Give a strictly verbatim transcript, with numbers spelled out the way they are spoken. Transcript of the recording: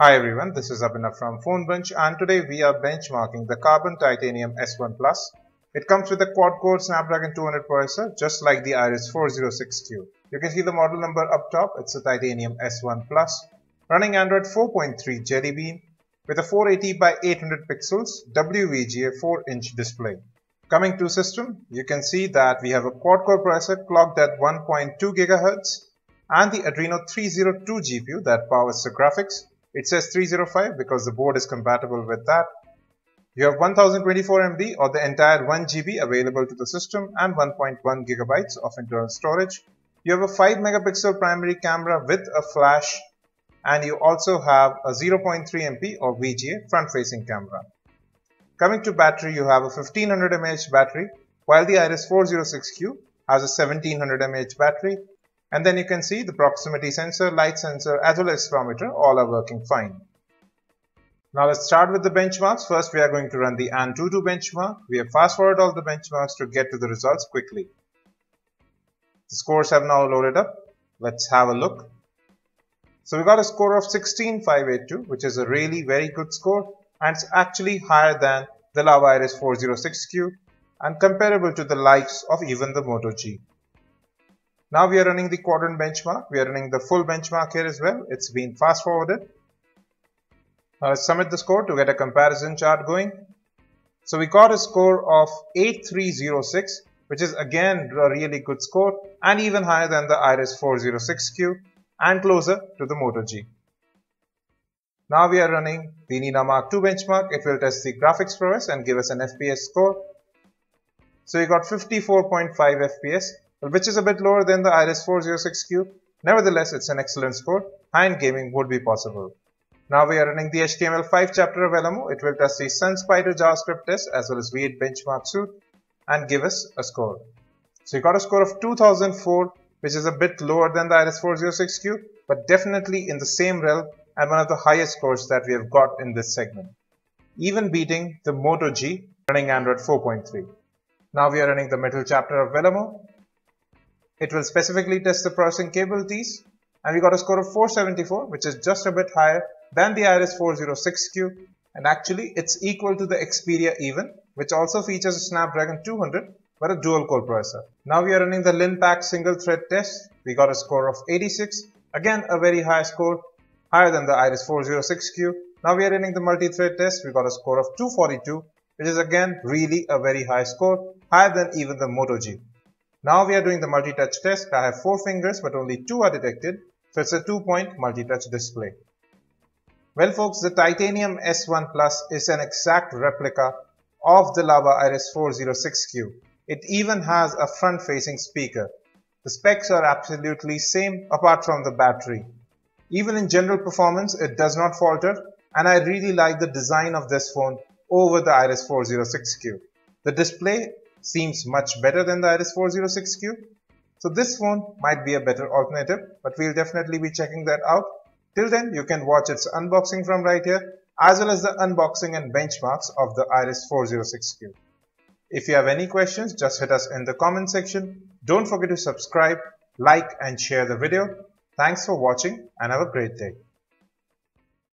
Hi everyone, this is Abhinav from PhoneBunch, and today we are benchmarking the Karbonn Titanium S one plus. It comes with a quad-core Snapdragon two hundred processor, just like the Iris four oh six Q. You can see the model number up top, it's a Titanium S one plus, running Android four point three Jellybean, with a four eighty by eight hundred pixels W V G A four inch display. Coming to system, you can see that we have a quad-core processor clocked at one point two gigahertz, and the Adreno three oh two G P U that powers the graphics. It says three oh five because the board is compatible with that. You have one thousand twenty-four megabytes or the entire one gigabyte available to the system and one point one gigabytes of internal storage. You have a five megapixel primary camera with a flash, and you also have a zero point three megapixel or V G A front facing camera. Coming to battery, you have a fifteen hundred milliamp hour battery, while the Iris four oh six Q has a seventeen hundred milliamp hour battery. And then you can see the proximity sensor, light sensor as well as spectrometer all are working fine. Now let's start with the benchmarks. First we are going to run the AnTuTu benchmark. We have fast forwarded all the benchmarks to get to the results quickly. The scores have now loaded up. Let's have a look. So we got a score of sixteen five eight two, which is a really very good score, and it's actually higher than the Lava Iris four oh six Q and comparable to the likes of even the Moto G. Now we are running the Quadrant benchmark. We are running the full benchmark here as well. It's been fast forwarded. Now let's submit the score to get a comparison chart going. So we got a score of eight three oh six, which is again a really good score and even higher than the Iris four oh six Q and closer to the Moto G. Now we are running the NenaMark two benchmark. It will test the graphics prowess and give us an F P S score. So we got fifty-four point five F P S. Which is a bit lower than the Iris four oh six Q. Nevertheless, it's an excellent score. High-end gaming would be possible. Now we are running the H T M L five chapter of Vellamo. It will test the SunSpider JavaScript test as well as V eight benchmark suite and give us a score. So you got a score of two thousand four, which is a bit lower than the Iris four oh six Q, but definitely in the same realm and one of the highest scores that we have got in this segment, even beating the Moto G running Android four point three. Now we are running the middle chapter of Vellamo. It will specifically test the processing capabilities, and we got a score of four seventy-four, which is just a bit higher than the Iris four oh six Q, and actually it's equal to the Xperia even, which also features a Snapdragon two hundred but a dual core processor. Now we are running the Linpack single thread test. We got a score of eighty-six, again a very high score, higher than the Iris four oh six Q. Now we are running the multi thread test. We got a score of two forty-two, which is again really a very high score, higher than even the Moto G. Now we are doing the multi-touch test. I have four fingers but only two are detected, so it's a two-point multi-touch display. Well folks, the Titanium S one plus is an exact replica of the Lava Iris four oh six Q. It even has a front-facing speaker. The specs are absolutely same apart from the battery. Even in general performance, it does not falter, and I really like the design of this phone over the Iris four oh six Q. The display seems much better than the Iris four oh six Q. So this phone might be a better alternative, but we'll definitely be checking that out. Till then, you can watch its unboxing from right here, as well as the unboxing and benchmarks of the Iris four oh six Q. If you have any questions, just hit us in the comment section. Don't forget to subscribe, like and share the video. Thanks for watching and have a great day.